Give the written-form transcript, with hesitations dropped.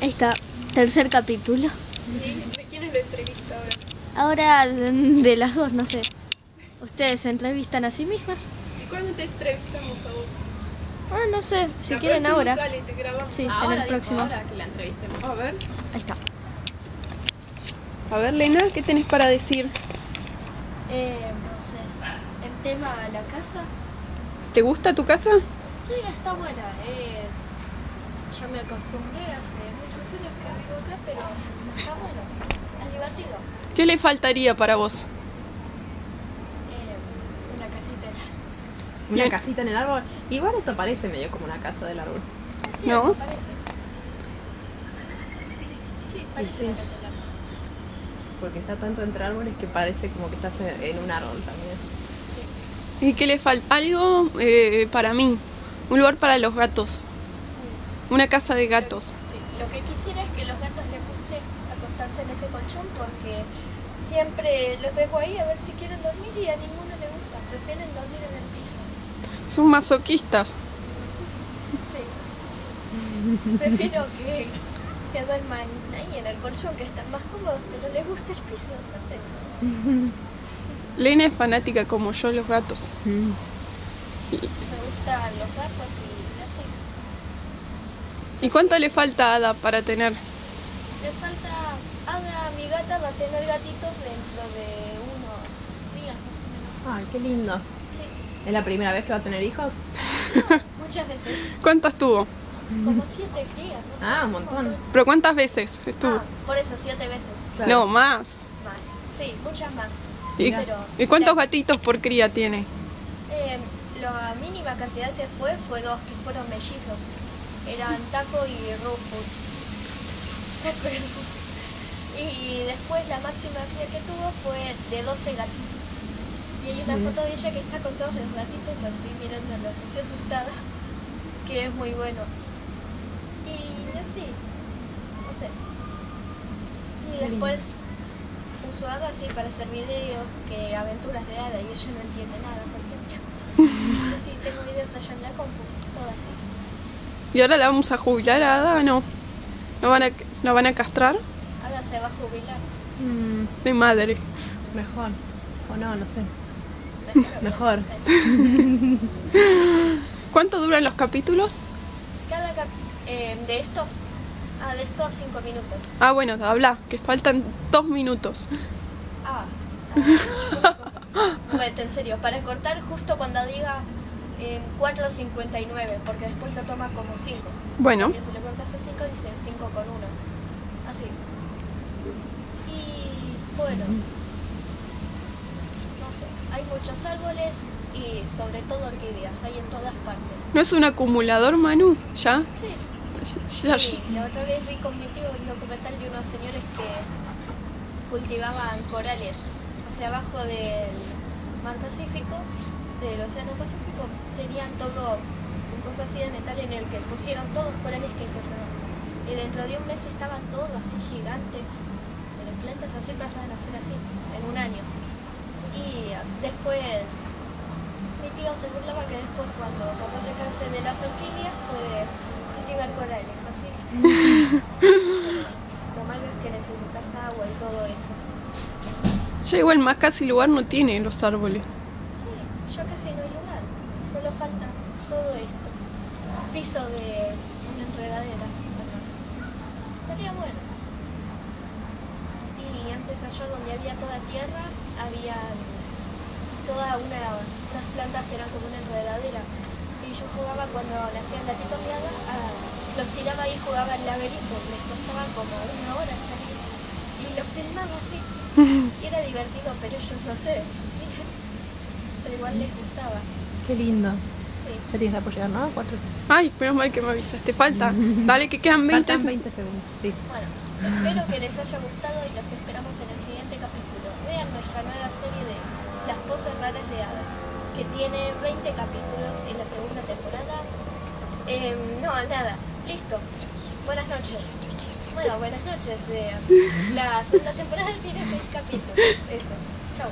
Ahí está, tercer capítulo. ¿De quién es la entrevista ahora? Ahora de las dos, no sé. ¿Ustedes se entrevistan a sí mismas? ¿Y cuándo te entrevistamos a vos? Ah, no sé, si quieren ahora. Sí, ahora, en el próximo. Ahora que la entrevistemos. A ver. Ahí está. A ver, Lena, ¿qué tenés para decir? No sé. El tema de la casa. ¿Te gusta tu casa? Sí, está buena. Ya me acostumbré, hace muchos años que vivo acá, pero está bueno. Es divertido. ¿Qué le faltaría para vos? Una casita en el árbol. ¿Una casita en el árbol? Igual esto parece medio como una casa del árbol. Sí, ¿no? Parece. Sí, parece una casa del árbol. Porque está tanto entre árboles que parece como que estás en un árbol también. Sí. ¿Y qué le falta? Algo para mí. Un lugar para los gatos. Una casa de gatos. Sí, lo que quisiera es que los gatos les guste acostarse en ese colchón porque siempre los dejo ahí a ver si quieren dormir y a ninguno le gusta. Prefieren dormir en el piso. Son masoquistas. Sí. Prefiero que duerman ahí en el colchón que están más cómodos, pero les gusta el piso, no sé. Lena es fanática como yo de los gatos. Sí, me gustan los gatos y la sé. ¿Y cuánto le falta a Ada para tener? Le falta... Ada, mi gata, va a tener gatitos dentro de unos días más o menos. Ay, qué lindo. Sí. ¿Es la primera vez que va a tener hijos? No, muchas veces. ¿Cuántas tuvo? Como 7 crías, no sé. Ah, un montón. ¿Pero cuántas veces estuvo? Ah, por eso, 7 veces. Claro. No, más. Más, sí, muchas más. ¿Y, pero, ¿y cuántos gatitos por cría tiene? La mínima cantidad que fue 2, que fueron mellizos. Eran Taco y Rufus. Y después la máxima cría que tuvo fue de 12 gatitos. Y hay una foto de ella que está con todos los gatitos así mirándolos, así asustada. Que es muy bueno. Y así, no sé. Y después uso Ada así para hacer videos, que aventuras de Ada, y ella no entiende nada, por ejemplo. Así tengo videos allá en la compu, todo así. ¿Y ahora la vamos a jubilar a Ada o no? ¿No van a castrar? Ada se va a jubilar. De madre. Mejor. O no, no sé. Mejor. No sé. ¿Cuánto duran los capítulos? ¿De estos? Ah, de estos 5 minutos. Ah, bueno, habla, que faltan 2 minutos. Bueno, en serio, para cortar justo cuando diga 4.59, porque después lo toma como 5. Bueno. Y si le cortas a 5, dice 5:1. Así. Y bueno. No sé, hay muchos árboles y sobre todo orquídeas, hay en todas partes. ¿No es un acumulador, Manu? ¿Ya? Sí. Sí, la otra vez vi con mi tío un documental de unos señores que cultivaban corales hacia abajo del mar Pacífico, del océano Pacífico. Tenían todo un coso así de metal en el que pusieron todos los corales que encontraron. Y dentro de un mes estaba todo así gigante, de las plantas así pasaban a ser así, en un año. Y después... mi tío se burlaba que después cuando se canse de las orquídeas puede cultivar corales, así. Lo malo es que necesitas agua y todo eso. Ya igual más casi lugar no tiene los árboles. Sí, ya casi no hay lugar. Solo falta todo esto. Un piso de una enredadera. Estaría bueno. Y antes allá donde había toda tierra, había toda unas plantas que eran como una enredadera, y yo jugaba cuando nacían gatitos de Ada, los tiraba y jugaba al laberinto, les costaba como una hora salir y los filmaba así, y era divertido, pero ellos no sé, sufrían, pero igual les gustaba. Qué lindo. Sí. Ya tienes que apoyar, ¿no? 4. Ay, menos mal que me avisaste, falta, dale que quedan 20 segundos. Sí. Bueno, espero que les haya gustado y los esperamos en el siguiente capítulo. Vean nuestra nueva serie de Las Poses Raras de Ada, que tiene 20 capítulos en la segunda temporada. Listo. Buenas noches. Bueno, buenas noches. La segunda temporada tiene 6 capítulos. Eso. Chau.